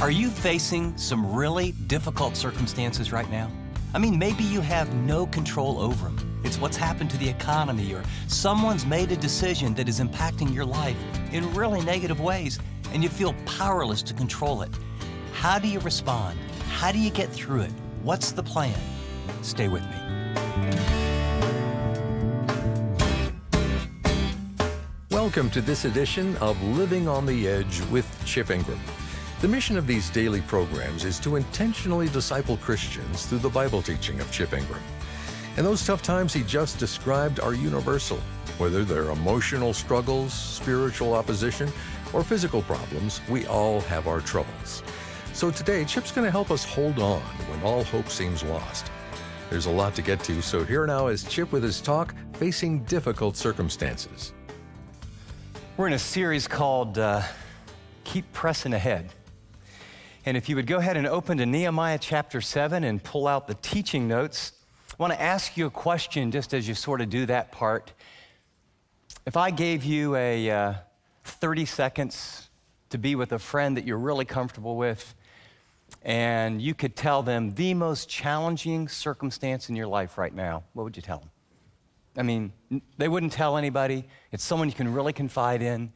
Are you facing some really difficult circumstances right now? I mean, maybe you have no control over them. It's what's happened to the economy, or someone's made a decision that is impacting your life in really negative ways, and you feel powerless to control it. How do you respond? How do you get through it? What's the plan? Stay with me. Welcome to this edition of Living on the Edge with Chip Ingram. The mission of these daily programs is to intentionally disciple Christians through the Bible teaching of Chip Ingram. And those tough times he just described are universal, whether they're emotional struggles, spiritual opposition, or physical problems. We all have our troubles. So today, Chip's going to help us hold on when all hope seems lost. There's a lot to get to, so here now is Chip with his talk, Facing Difficult Circumstances. We're in a series called Keep Pressing Ahead. And if you would go ahead and open to Nehemiah chapter 7 and pull out the teaching notes, I want to ask you a question just as you sort of do that part. If I gave you a 30 seconds to be with a friend that you're really comfortable with, and you could tell them the most challenging circumstance in your life right now, what would you tell them? I mean, they wouldn't tell anybody. It's someone you can really confide in.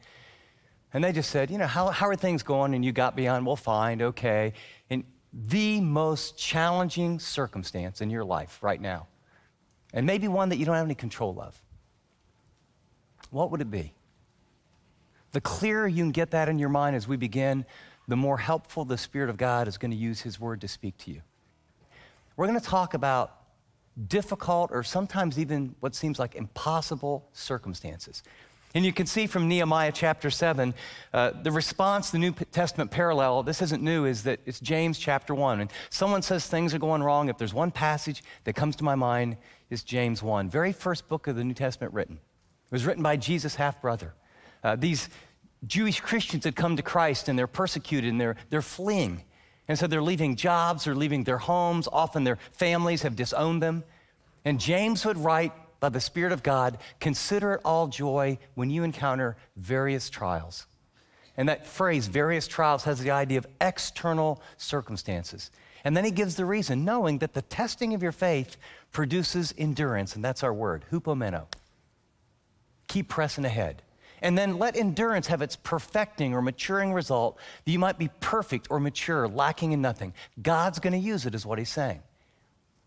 And they just said, you know, how are things going? And you got beyond, well, fine, okay. And the most challenging circumstance in your life right now, and maybe one that you don't have any control of, what would it be? The clearer you can get that in your mind as we begin, the more helpful the Spirit of God is going to use His Word to speak to you. We're going to talk about difficult or sometimes even what seems like impossible circumstances. And you can see from Nehemiah chapter 7, the response, the New Testament parallel, this isn't new, is that it's James chapter 1. And someone says things are going wrong. If there's one passage that comes to my mind, it's James 1, very first book of the New Testament written. It was written by Jesus' half-brother. These Jewish Christians had come to Christ, and they're persecuted, and they're fleeing. And so they're leaving jobs, they're leaving their homes, often their families have disowned them. And James would write, by the Spirit of God, consider it all joy when you encounter various trials. And that phrase, various trials, has the idea of external circumstances. And then he gives the reason, knowing that the testing of your faith produces endurance, and that's our word, hupomeno. Keep pressing ahead. And then let endurance have its perfecting or maturing result, that you might be perfect or mature, lacking in nothing. God's going to use it, is what he's saying.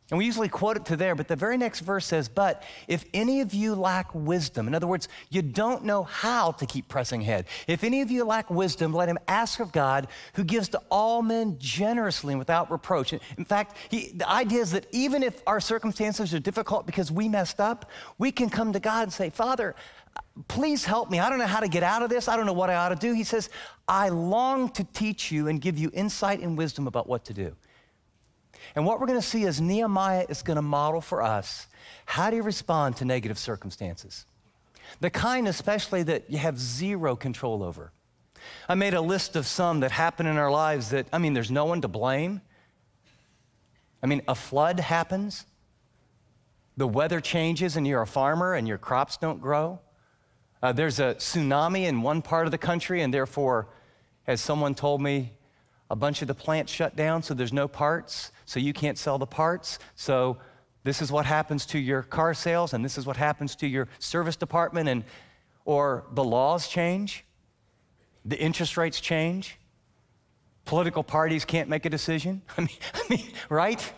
And we usually quote it to there, but the very next verse says, but if any of you lack wisdom, in other words, you don't know how to keep pressing ahead. If any of you lack wisdom, let him ask of God, who gives to all men generously and without reproach. In fact, the idea is that even if our circumstances are difficult because we messed up, we can come to God and say, Father, please help me. I don't know how to get out of this. I don't know what I ought to do. He says, I long to teach you and give you insight and wisdom about what to do. And what we're going to see is Nehemiah is going to model for us how do you respond to negative circumstances, the kind especially that you have zero control over. I made a list of some that happen in our lives that, I mean, there's no one to blame. I mean, a flood happens. The weather changes and you're a farmer and your crops don't grow. There's a tsunami in one part of the country and therefore, as someone told me, a bunch of the plants shut down, so there's no parts, so you can't sell the parts. So this is what happens to your car sales, and this is what happens to your service department, or the laws change, the interest rates change, political parties can't make a decision. I mean, right?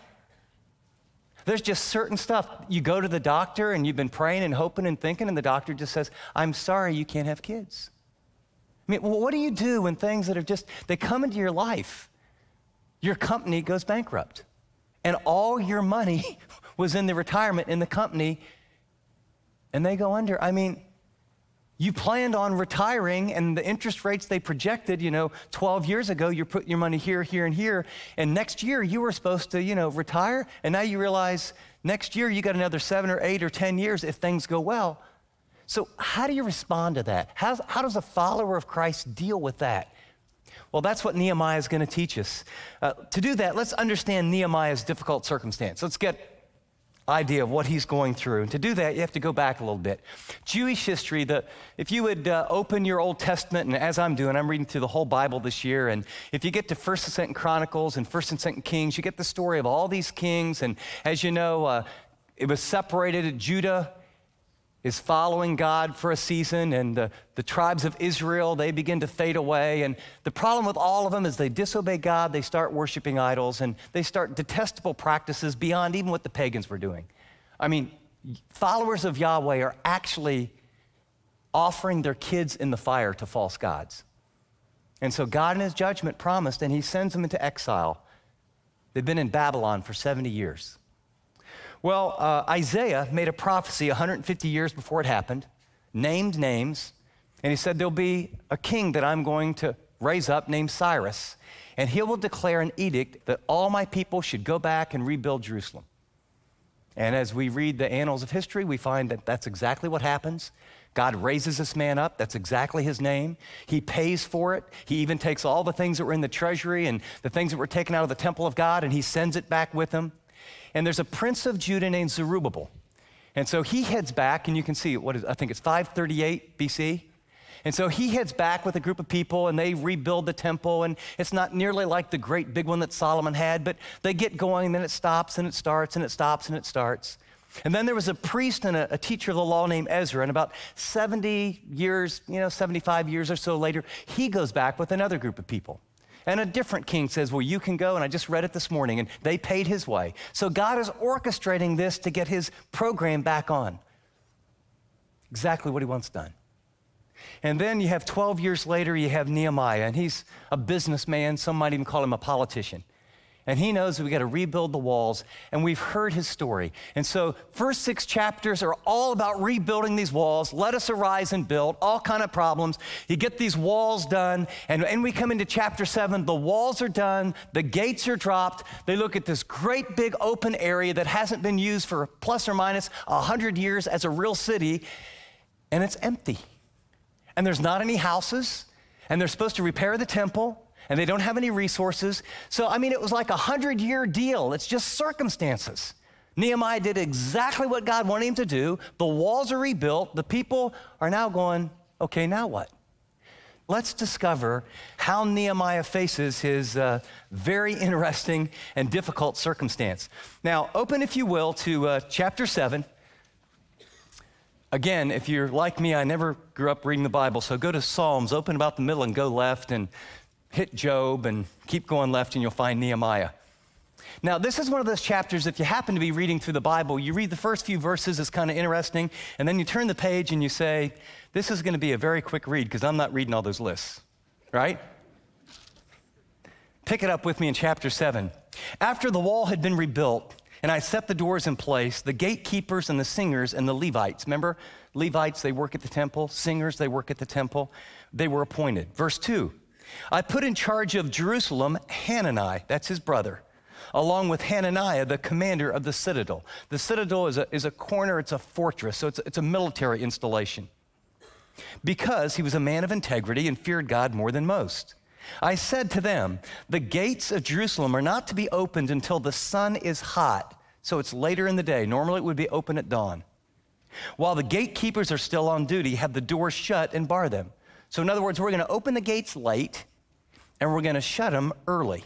There's just certain stuff. You go to the doctor, and you've been praying and hoping and thinking, and the doctor just says, I'm sorry, you can't have kids. I mean, what do you do when things that are just, they come into your life? Your company goes bankrupt, and all your money was in the retirement in the company, and they go under. I mean, you planned on retiring, and the interest rates they projected, you know, 12 years ago, you're putting your money here, here, and here, and next year you were supposed to, you know, retire, and now you realize next year you got another 7 or 8 or 10 years if things go well. So how do you respond to that? How does a follower of Christ deal with that? Well, that's what Nehemiah is going to teach us. To do that, let's understand Nehemiah's difficult circumstance. Let's get idea of what he's going through. And to do that, you have to go back a little bit. Jewish history, if you would open your Old Testament, and as I'm doing, I'm reading through the whole Bible this year, and if you get to 1st and 2nd Chronicles and 1st and 2nd Kings, you get the story of all these kings, and as you know, it was separated. Judah is following God for a season, and the tribes of Israel, they begin to fade away, and the problem with all of them is they disobey God, they start worshiping idols, and they start detestable practices beyond even what the pagans were doing. I mean, followers of Yahweh are actually offering their kids in the fire to false gods. And so God in his judgment promised, and he sends them into exile. They've been in Babylon for 70 years. Well, Isaiah made a prophecy 150 years before it happened, named names, and he said, there'll be a king that I'm going to raise up named Cyrus, and he will declare an edict that all my people should go back and rebuild Jerusalem. And as we read the annals of history, we find that that's exactly what happens. God raises this man up. That's exactly his name. He pays for it. He even takes all the things that were in the treasury and the things that were taken out of the temple of God, and he sends it back with him. And there's a prince of Judah named Zerubbabel. And so he heads back, and you can see, I think it's 538 BC. And so he heads back with a group of people, and they rebuild the temple, and it's not nearly like the great big one that Solomon had, but they get going, and then it stops, and it starts, and it stops, and it starts. And then there was a priest and a teacher of the law named Ezra, and about 70 years, 75 years or so later, he goes back with another group of people. And a different king says, well, you can go, and I just read it this morning, and they paid his way. So God is orchestrating this to get his program back on. Exactly what he wants done. And then you have 12 years later, you have Nehemiah, and he's a businessman. Some might even call him a politician. And he knows we got to rebuild the walls, and we've heard his story. And so first 6 chapters are all about rebuilding these walls. Let us arise and build, all kind of problems. You get these walls done, and we come into chapter 7. The walls are done. The gates are dropped. They look at this great big open area that hasn't been used for plus or minus 100 years as a real city, and it's empty. And there's not any houses, and they're supposed to repair the temple, and they don't have any resources. So, I mean, it was like a 100-year deal. It's just circumstances. Nehemiah did exactly what God wanted him to do. The walls are rebuilt. The people are now going, okay, now what? Let's discover how Nehemiah faces his very interesting and difficult circumstance. Now, open, if you will, to chapter 7. Again, if you're like me, I never grew up reading the Bible, so go to Psalms, open about the middle and go left, and hit Job and keep going left, and you'll find Nehemiah. Now, this is one of those chapters, if you happen to be reading through the Bible, you read the first few verses, it's kind of interesting, and then you turn the page and you say, this is going to be a very quick read because I'm not reading all those lists, right? Pick it up with me in chapter 7. After the wall had been rebuilt, and I set the doors in place, the gatekeepers and the singers and the Levites. Remember, Levites, they work at the temple. Singers, they work at the temple. They were appointed. Verse 2. I put in charge of Jerusalem Hanani, that's his brother, along with Hananiah, the commander of the citadel. The citadel is a corner, it's a fortress, so it's a military installation. Because he was a man of integrity and feared God more than most. I said to them, the gates of Jerusalem are not to be opened until the sun is hot, so it's later in the day. Normally it would be open at dawn. While the gatekeepers are still on duty, have the doors shut and bar them. So in other words, we're going to open the gates late, and we're going to shut them early.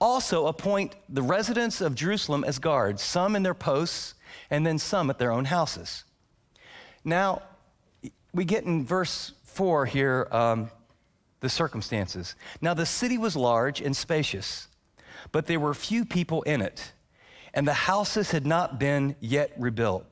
Also appoint the residents of Jerusalem as guards, some in their posts, and then some at their own houses. Now, we get in verse 4 here, the circumstances. Now, the city was large and spacious, but there were few people in it, and the houses had not been yet rebuilt.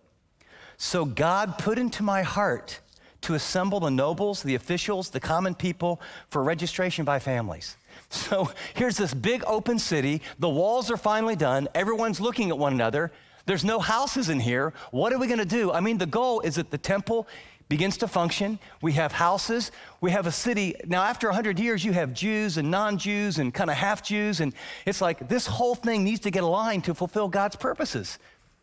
So God put into my heart to assemble the nobles, the officials, the common people for registration by families. So here's this big open city. The walls are finally done. Everyone's looking at one another. There's no houses in here. What are we going to do? I mean, the goal is that the temple begins to function. We have houses. We have a city. Now, after 100 years, you have Jews and non-Jews and kind of half-Jews, and it's like this whole thing needs to get aligned to fulfill God's purposes.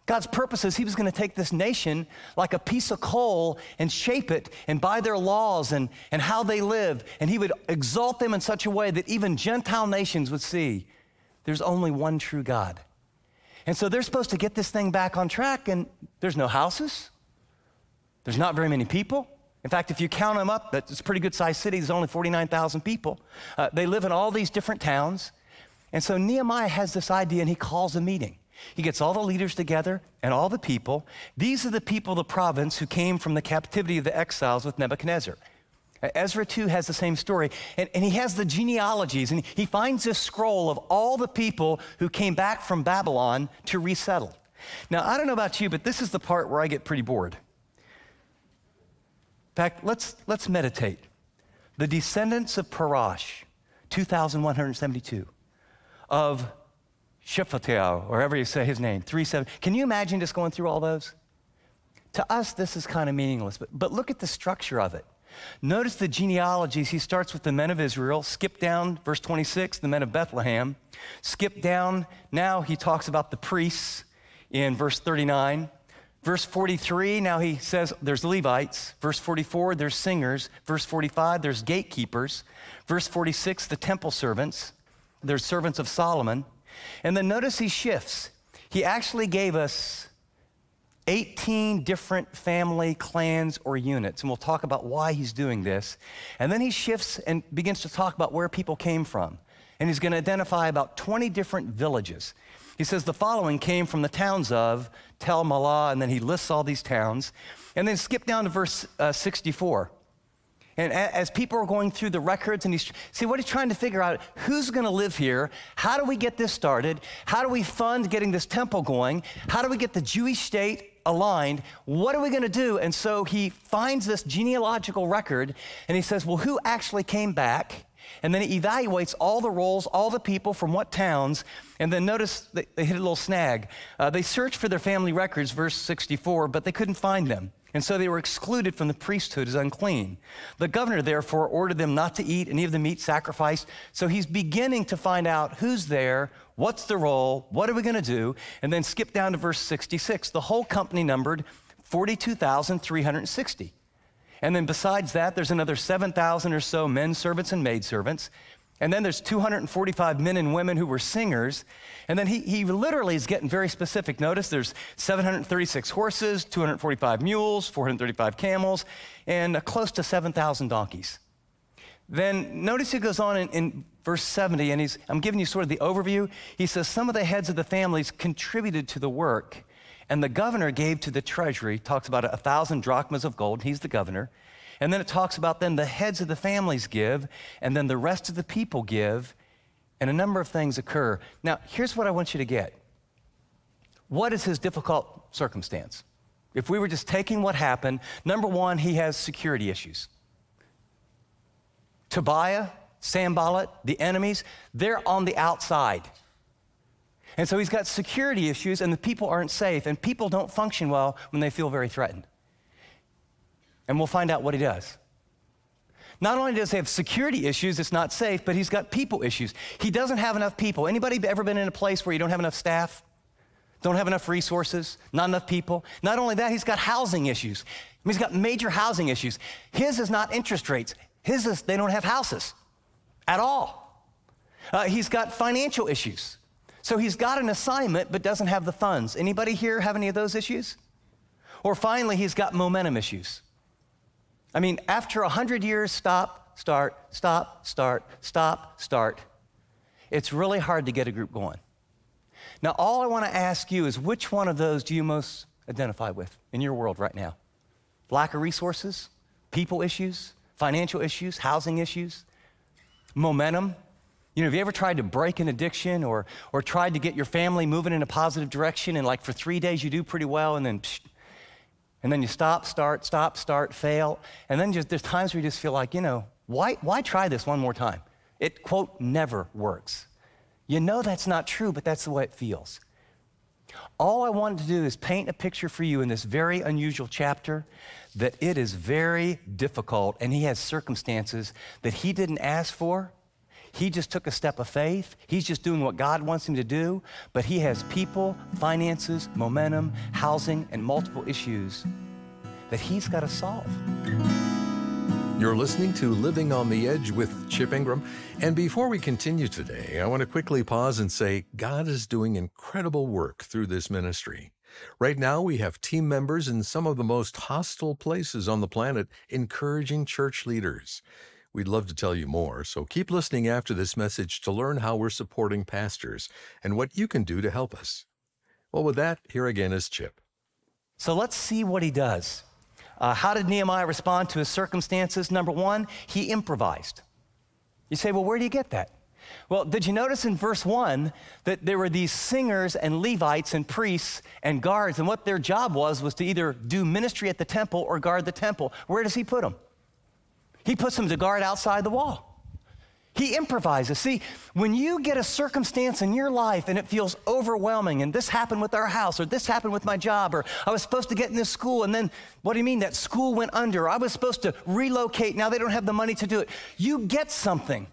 God's purpose is he was going to take this nation like a piece of coal and shape it, and by their laws and how they live, and he would exalt them in such a way that even Gentile nations would see there's only one true God. And so they're supposed to get this thing back on track, and there's no houses. There's not very many people. In fact, if you count them up, it's a pretty good-sized city. There's only 49,000 people. They live in all these different towns. And so Nehemiah has this idea, and he calls a meeting. He gets all the leaders together and all the people. These are the people of the province who came from the captivity of the exiles with Nebuchadnezzar. Ezra 2 has the same story, and he has the genealogies, and he finds this scroll of all the people who came back from Babylon to resettle. Now, I don't know about you, but this is the part where I get pretty bored. In fact, let's meditate. The descendants of Parash, 2,172, of Shephatiah, or however you say his name, 37. Can you imagine just going through all those? To us, this is kind of meaningless, but look at the structure of it. Notice the genealogies. He starts with the men of Israel, skip down, verse 26, the men of Bethlehem, skip down. Now he talks about the priests in verse 39. Verse 43, now he says there's Levites. Verse 44, there's singers. Verse 45, there's gatekeepers. Verse 46, the temple servants. There's servants of Solomon. And then notice he shifts. He actually gave us 18 different family clans or units, and we'll talk about why he's doing this. And then he shifts and begins to talk about where people came from. And he's going to identify about 20 different villages. He says the following came from the towns of Tel Malah, and then he lists all these towns. And then skip down to verse 64. And as people are going through the records, and see what he's trying to figure out, who's going to live here? How do we get this started? How do we fund getting this temple going? How do we get the Jewish state aligned? What are we going to do? And so he finds this genealogical record, and he says, well, who actually came back? And then he evaluates all the roles, all the people from what towns, and then notice they hit a little snag. They searched for their family records, verse 64, but they couldn't find them. And so they were excluded from the priesthood as unclean. The governor, therefore, ordered them not to eat any of the meat sacrificed. So he's beginning to find out who's there, what's the role, what are we going to do? And then skip down to verse 66. The whole company numbered 42,360. And then besides that, there's another 7,000 or so men servants and maid servants. And then there's 245 men and women who were singers. And then he literally is getting very specific. Notice there's 736 horses, 245 mules, 435 camels, and close to 7,000 donkeys. Then notice he goes on in verse 70, and I'm giving you sort of the overview. He says, some of the heads of the families contributed to the work, and the governor gave to the treasury. Talks about 1,000 drachmas of gold. He's the governor. And then it talks about then the heads of the families give, and then the rest of the people give, and a number of things occur. Now, here's what I want you to get. What is his difficult circumstance? If we were just taking what happened, number one, he has security issues. Tobiah, Sambalat, the enemies, they're on the outside. And so he's got security issues, and the people aren't safe, and people don't function well when they feel very threatened. And we'll find out what he does. Not only does he have security issues, it's not safe, but he's got people issues. He doesn't have enough people. Anybody ever been in a place where you don't have enough staff, don't have enough resources, not enough people? Not only that, he's got housing issues. I mean, he's got major housing issues. His is not interest rates. His is they don't have houses at all. He's got financial issues. So he's got an assignment but doesn't have the funds. Anybody here have any of those issues? Or finally, he's got momentum issues. I mean, after 100 years, stop, start, stop, start, stop, start, it's really hard to get a group going. Now, all I want to ask you is which one of those do you most identify with in your world right now? Lack of resources, people issues, financial issues, housing issues, momentum. You know, have you ever tried to break an addiction or tried to get your family moving in a positive direction, and like for 3 days you do pretty well, and then psh, and then you stop, start, fail. And then just, there's times where you just feel like, you know, why try this one more time? It, quote, never works. You know that's not true, but that's the way it feels. All I wanted to do is paint a picture for you in this very unusual chapter that it is very difficult, and he has circumstances that he didn't ask for. He just took a step of faith. He's just doing what God wants him to do, but he has people, finances, momentum, housing, and multiple issues that he's got to solve. You're listening to Living on the Edge with Chip Ingram. And before we continue today, I want to quickly pause and say God is doing incredible work through this ministry. Right now, we have team members in some of the most hostile places on the planet encouraging church leaders. We'd love to tell you more, so keep listening after this message to learn how we're supporting pastors and what you can do to help us. Well, with that, here again is Chip. So let's see what he does. How did Nehemiah respond to his circumstances? Number one, he improvised. You say, well, where do you get that? Well, did you notice in verse 1 that there were these singers and Levites and priests and guards, and what their job was to either do ministry at the temple or guard the temple. Where does he put them? He puts them to guard outside the wall. He improvises. See, when you get a circumstance in your life and it feels overwhelming, and this happened with our house, or this happened with my job, or I was supposed to get in this school, and then, what do you mean, that school went under? I was supposed to relocate, now they don't have the money to do it. You get something.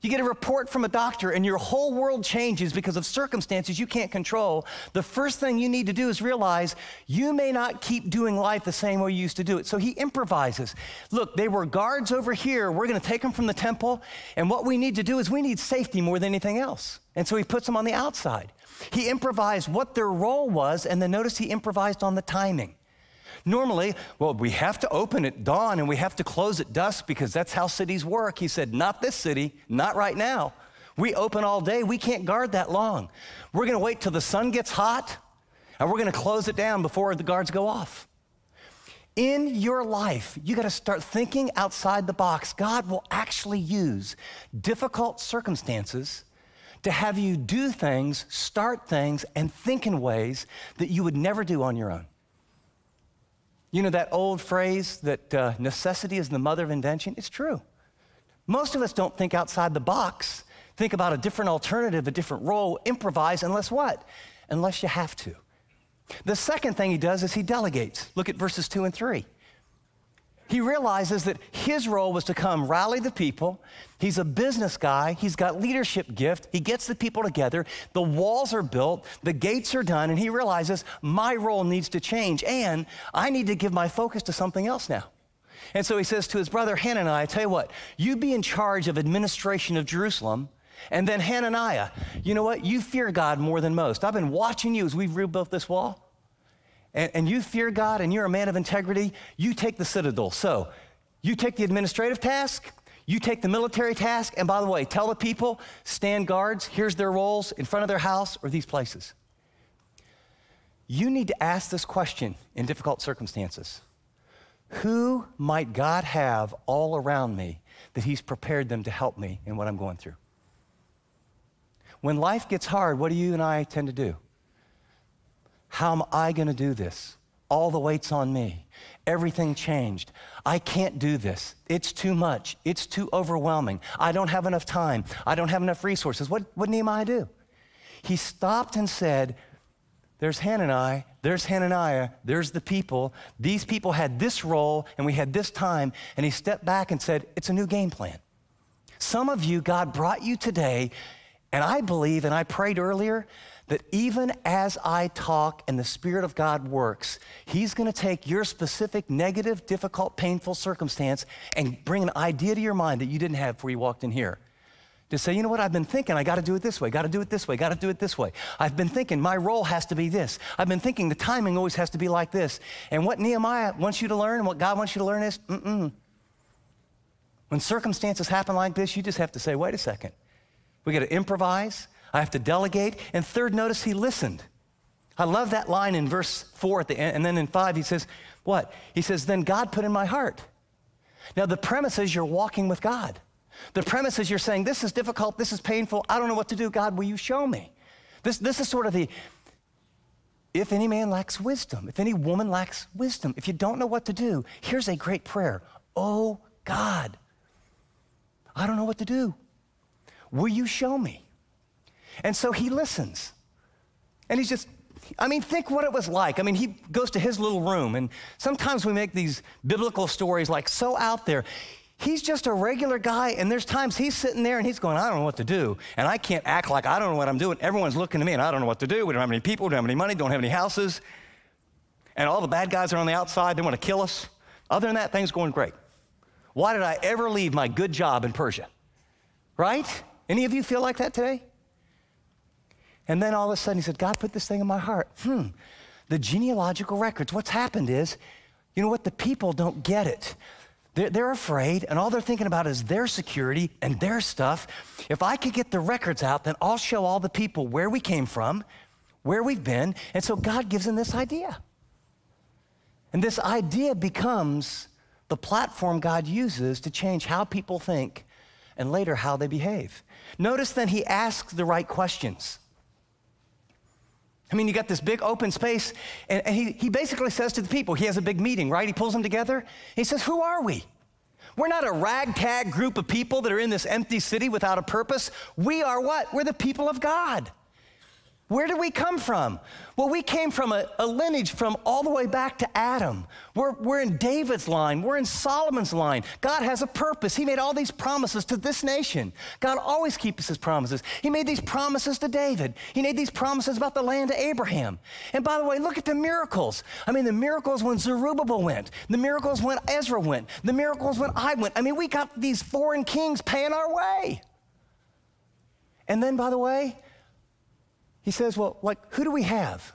You get a report from a doctor, and your whole world changes because of circumstances you can't control. The first thing you need to do is realize you may not keep doing life the same way you used to do it. So he improvises. Look, they were guards over here. We're going to take them from the temple, and what we need to do is we need safety more than anything else. And so he puts them on the outside. He improvised what their role was, and then notice he improvised on the timing. Normally, well, we have to open at dawn and we have to close at dusk because that's how cities work. He said, not this city, not right now. We open all day. We can't guard that long. We're going to wait till the sun gets hot and we're going to close it down before the guards go off. In your life, you got to start thinking outside the box. God will actually use difficult circumstances to have you do things, start things, and think in ways that you would never do on your own. You know that old phrase that necessity is the mother of invention? It's true. Most of us don't think outside the box, think about a different alternative, a different role, improvise, unless what? Unless you have to. The second thing he does is he delegates. Look at verses 2 and 3. He realizes that his role was to come rally the people. He's a business guy. He's got leadership gift. He gets the people together. The walls are built. The gates are done. And he realizes my role needs to change. And I need to give my focus to something else now. And so he says to his brother Hananiah, I tell you what, you be in charge of administration of Jerusalem. And then Hananiah, you know what? You fear God more than most. I've been watching you as we've rebuilt this wall. And you fear God and you're a man of integrity, you take the citadel. So you take the administrative task, you take the military task, and by the way, tell the people, stand guards, here's their roles in front of their house or these places. You need to ask this question in difficult circumstances. Who might God have all around me that he's prepared them to help me in what I'm going through? When life gets hard, what do you and I tend to do? How am I going to do this? All the weight's on me. Everything changed. I can't do this. It's too much. It's too overwhelming. I don't have enough time. I don't have enough resources. What did Nehemiah do? He stopped and said, there's Hanani, there's Hananiah, there's the people. These people had this role and we had this time. And he stepped back and said, it's a new game plan. Some of you, God brought you today, and I believe, and I prayed earlier, that even as I talk and the Spirit of God works, he's going to take your specific negative, difficult, painful circumstance and bring an idea to your mind that you didn't have before you walked in here. To say, you know what, I've been thinking, I got to do it this way, got to do it this way, got to do it this way. I've been thinking my role has to be this. I've been thinking the timing always has to be like this. And what Nehemiah wants you to learn and what God wants you to learn is, when circumstances happen like this, you just have to say, wait a second, we got to improvise, I have to delegate. And third, notice he listened. I love that line in verse 4 at the end. And then in 5, he says, what? He says, then God put in my heart. Now, the premise is you're walking with God. The premise is you're saying, this is difficult. This is painful. I don't know what to do. God, will you show me? This is sort of the, if any man lacks wisdom, if any woman lacks wisdom, if you don't know what to do, here's a great prayer. Oh, God, I don't know what to do. Will you show me? And so he listens. And he's just, I mean, think what it was like. I mean, he goes to his little room, and sometimes we make these biblical stories like so out there. He's just a regular guy, and there's times he's sitting there and he's going, I don't know what to do. And I can't act like I don't know what I'm doing. Everyone's looking at me and I don't know what to do. We don't have any people, we don't have any money, don't have any houses. And all the bad guys are on the outside, they want to kill us. Other than that, things going great. Why did I ever leave my good job in Persia? Right? Any of you feel like that today? And then all of a sudden he said, God put this thing in my heart. The genealogical records, what's happened is, you know what, the people don't get it. They're afraid, and all they're thinking about is their security and their stuff. If I could get the records out, then I'll show all the people where we came from, where we've been, and so God gives them this idea. And this idea becomes the platform God uses to change how people think and later how they behave. Notice then he asks the right questions. I mean, you got this big open space, and he basically says to the people, he has a big meeting, right? He pulls them together. He says, who are we? We're not a ragtag group of people that are in this empty city without a purpose. We are what? We're the people of God. Where did we come from? Well, we came from a lineage from all the way back to Adam. We're in David's line. We're in Solomon's line. God has a purpose. He made all these promises to this nation. God always keeps his promises. He made these promises to David. He made these promises about the land to Abraham. And by the way, look at the miracles. I mean, the miracles when Zerubbabel went. The miracles when Ezra went. The miracles when I went. I mean, we got these foreign kings paying our way. And then, by the way, he says, well, who do we have?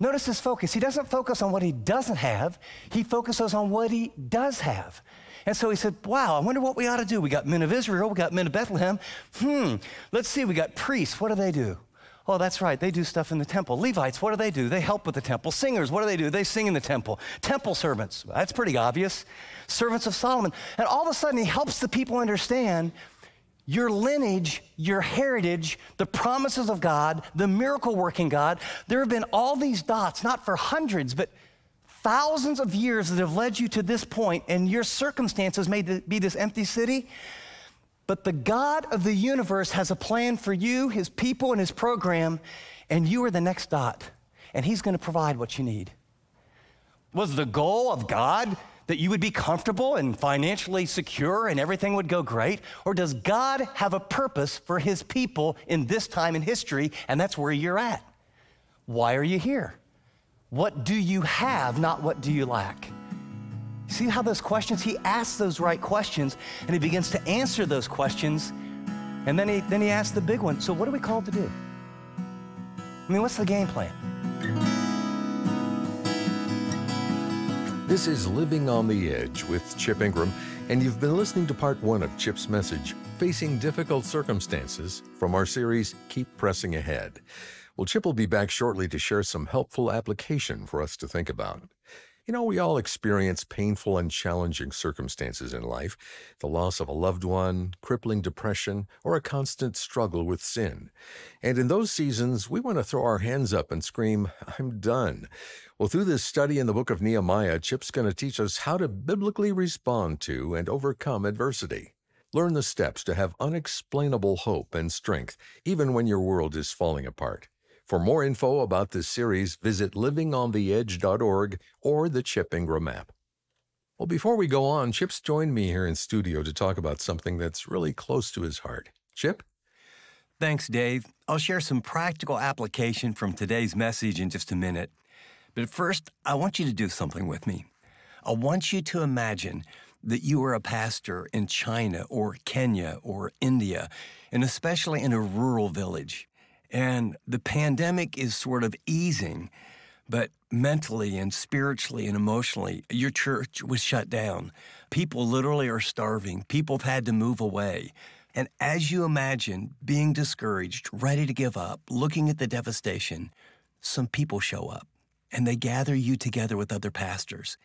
Notice his focus. He doesn't focus on what he doesn't have. He focuses on what he does have. And so he said, wow, I wonder what we ought to do. We got men of Israel. We got men of Bethlehem. Let's see. We got priests. What do they do? Oh, that's right. They do stuff in the temple. Levites, what do they do? They help with the temple. Singers, what do? They sing in the temple. Temple servants, that's pretty obvious. Servants of Solomon. And all of a sudden, he helps the people understand your lineage, your heritage, the promises of God, the miracle-working God. There have been all these dots, not for hundreds, but thousands of years that have led you to this point, and your circumstances may be this empty city. But the God of the universe has a plan for you, his people, and his program, and you are the next dot, and he's going to provide what you need. Was the goal of God that you would be comfortable and financially secure and everything would go great? Or does God have a purpose for his people in this time in history, and that's where you're at? Why are you here? What do you have, not what do you lack? See how those questions, he asks those right questions, and he begins to answer those questions, and then he asks the big one, so what are we called to do? I mean, what's the game plan? This is Living on the Edge with Chip Ingram, and you've been listening to part one of Chip's message, Facing Difficult Circumstances, from our series, Keep Pressing Ahead. Well, Chip will be back shortly to share some helpful application for us to think about. You know, we all experience painful and challenging circumstances in life, the loss of a loved one, crippling depression, or a constant struggle with sin. And in those seasons, we want to throw our hands up and scream, I'm done. Well, through this study in the book of Nehemiah, Chip's going to teach us how to biblically respond to and overcome adversity. Learn the steps to have unexplainable hope and strength, even when your world is falling apart. For more info about this series, visit livingontheedge.org or the Chip Ingram app. Well, before we go on, Chip's joined me here in studio to talk about something that's really close to his heart. Chip? Thanks, Dave. I'll share some practical application from today's message in just a minute. But first, I want you to do something with me. I want you to imagine that you are a pastor in China or Kenya or India, and especially in a rural village. And the pandemic is sort of easing, but mentally and spiritually and emotionally, your church was shut down. People literally are starving. People have had to move away. And as you imagine being discouraged, ready to give up, looking at the devastation, some people show up. And they gather you together with other pastors.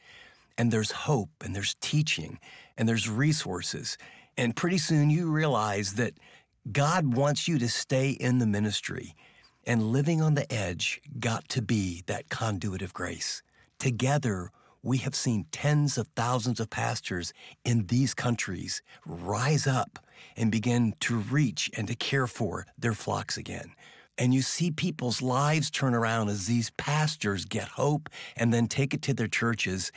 And there's hope, and there's teaching, and there's resources. And pretty soon you realize that God wants you to stay in the ministry. And Living on the Edge got to be that conduit of grace. Together, we have seen tens of thousands of pastors in these countries rise up and begin to reach and to care for their flocks again. And you see people's lives turn around as these pastors get hope and then take it to their churches.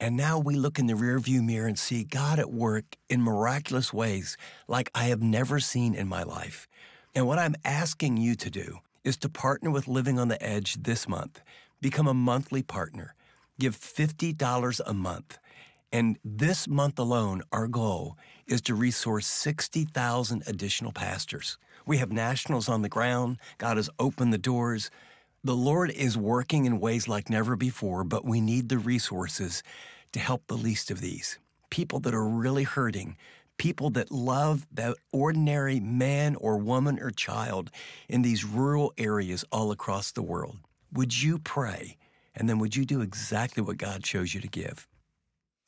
And now we look in the rearview mirror and see God at work in miraculous ways like I have never seen in my life. And what I'm asking you to do is to partner with Living on the Edge this month. Become a monthly partner. Give $50 a month. And this month alone, our goal is to resource 60,000 additional pastors. We have nationals on the ground. God has opened the doors. The Lord is working in ways like never before, but we need the resources to help the least of these. People that are really hurting, people that love that ordinary man or woman or child in these rural areas all across the world. Would you pray? And then would you do exactly what God shows you to give?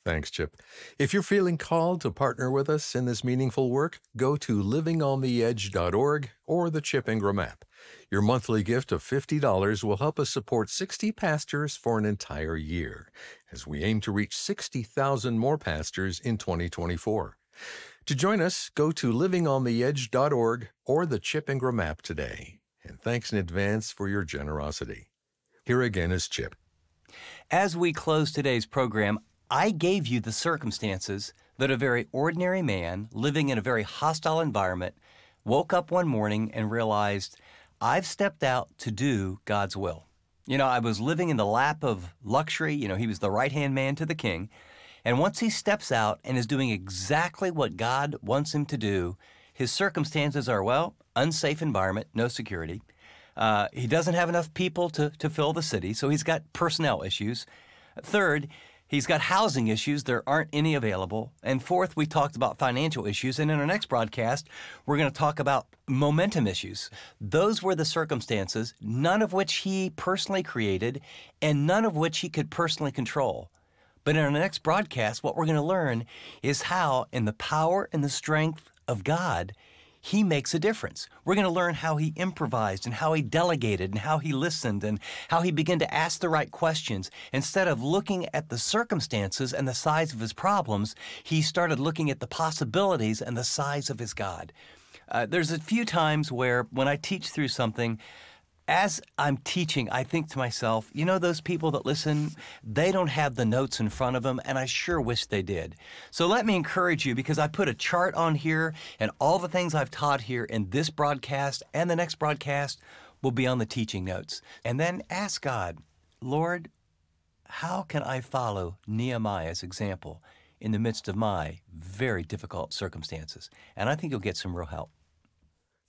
Thanks, Chip. If you're feeling called to partner with us in this meaningful work, go to livingontheedge.org or the Chip Ingram app. Your monthly gift of $50 will help us support 60 pastors for an entire year, as we aim to reach 60,000 more pastors in 2024. To join us, go to livingontheedge.org or the Chip Ingram app today. And thanks in advance for your generosity. Here again is Chip. As we close today's program, I gave you the circumstances that a very ordinary man living in a very hostile environment woke up one morning and realized, I've stepped out to do God's will. You know, I was living in the lap of luxury. You know, he was the right-hand man to the king. And once he steps out and is doing exactly what God wants him to do, his circumstances are, well, unsafe environment, no security. He doesn't have enough people to fill the city, so he's got personnel issues. Third, he's got housing issues. There aren't any available. And fourth, we talked about financial issues. And in our next broadcast, we're going to talk about momentum issues. Those were the circumstances, none of which he personally created and none of which he could personally control. But in our next broadcast, what we're going to learn is how, in the power and the strength of God, he makes a difference. We're going to learn how he improvised and how he delegated and how he listened and how he began to ask the right questions. Instead of looking at the circumstances and the size of his problems, he started looking at the possibilities and the size of his God. There's a few times where when I teach through something, as I'm teaching, I think to myself, you know, those people that listen, they don't have the notes in front of them, and I sure wish they did. So let me encourage you, because I put a chart on here, and all the things I've taught here in this broadcast and the next broadcast will be on the teaching notes. And then ask God, Lord, how can I follow Nehemiah's example in the midst of my very difficult circumstances? And I think you'll get some real help.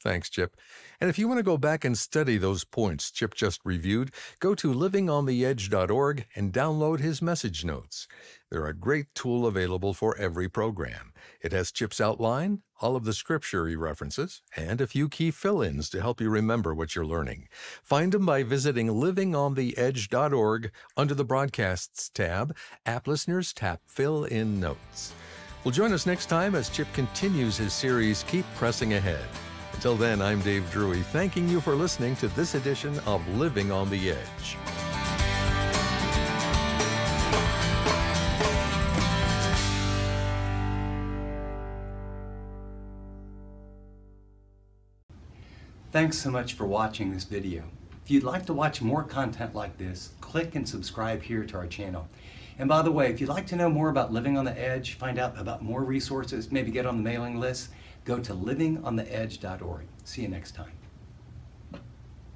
Thanks, Chip. And if you want to go back and study those points Chip just reviewed, go to livingontheedge.org and download his message notes. They're a great tool available for every program. It has Chip's outline, all of the scripture he references, and a few key fill-ins to help you remember what you're learning. Find them by visiting livingontheedge.org under the Broadcasts tab. App listeners, tap Fill-In Notes. Well, join us next time as Chip continues his series, Keep Pressing Ahead. Until then, I'm Dave Drewy, thanking you for listening to this edition of Living on the Edge. Thanks so much for watching this video. If you'd like to watch more content like this, click and subscribe here to our channel. And by the way, if you'd like to know more about Living on the Edge, find out about more resources, maybe get on the mailing list, go to livingontheedge.org. See you next time.